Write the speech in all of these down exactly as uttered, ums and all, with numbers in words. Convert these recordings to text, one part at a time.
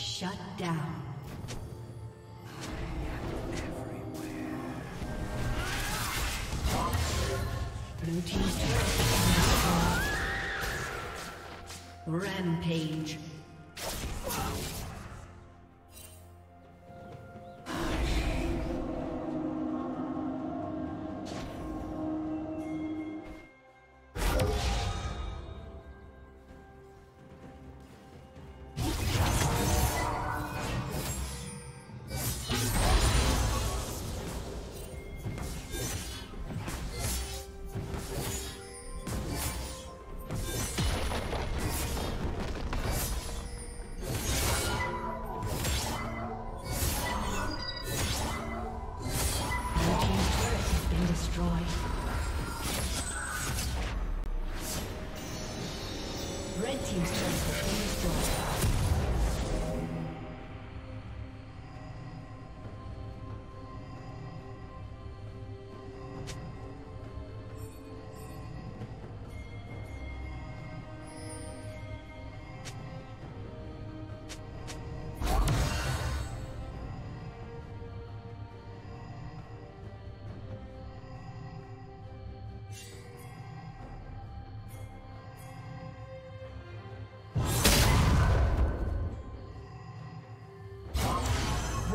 Shut down. Blue team's rampage. Red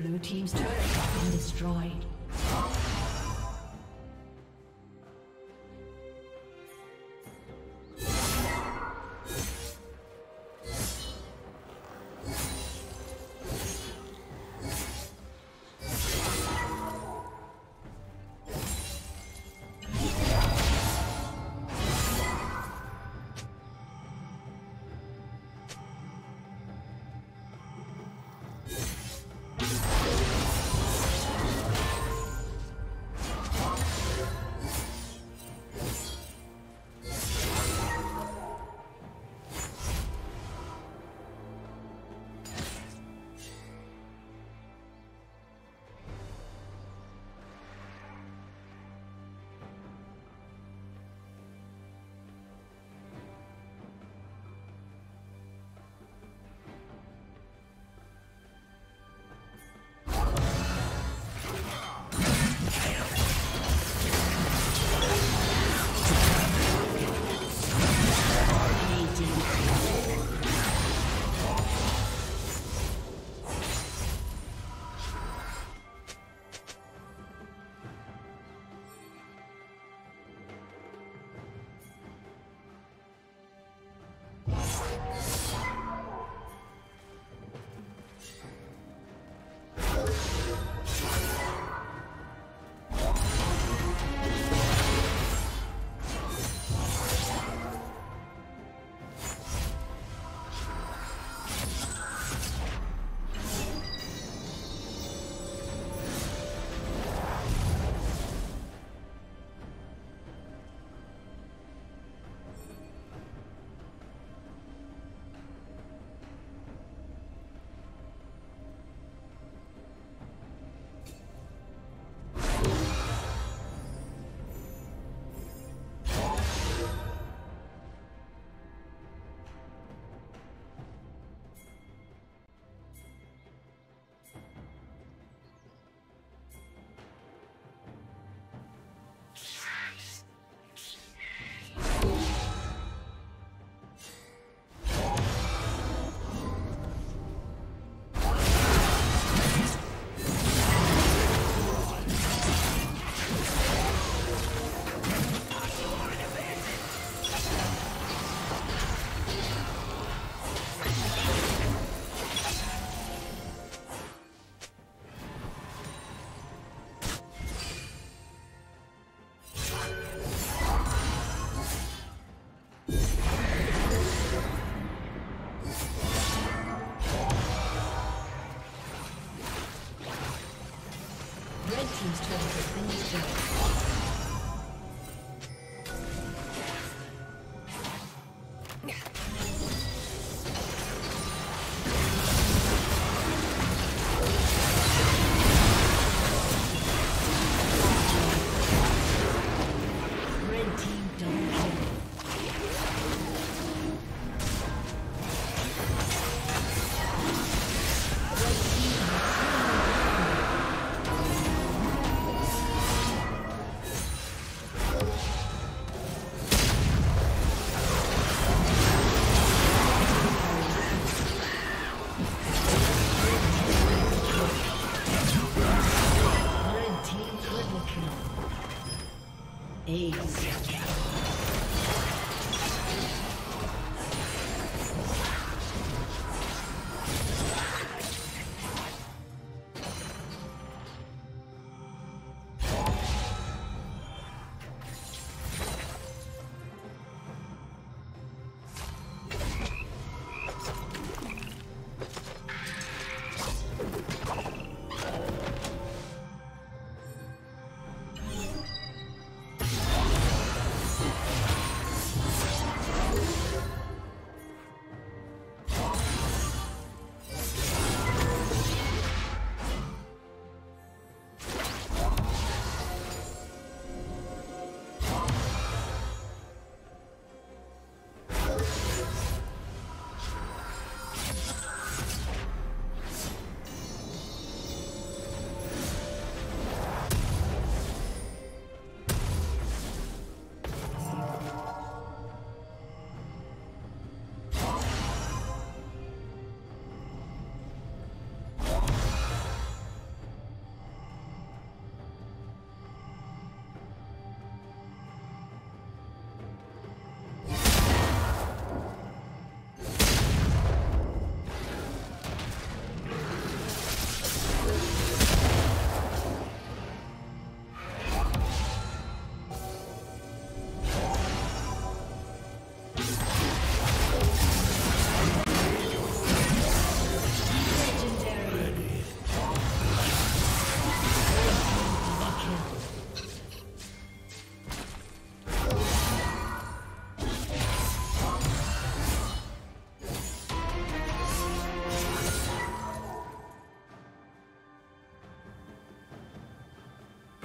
Blue team's turret has been destroyed. team's turret has been destroyed.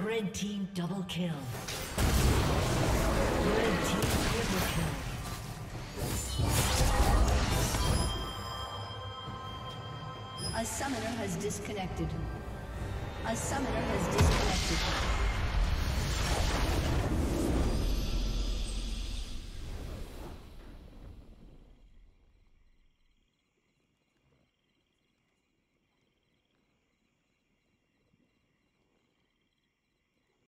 Red team double kill. Red team triple kill. A summoner has disconnected. A summoner has disconnected.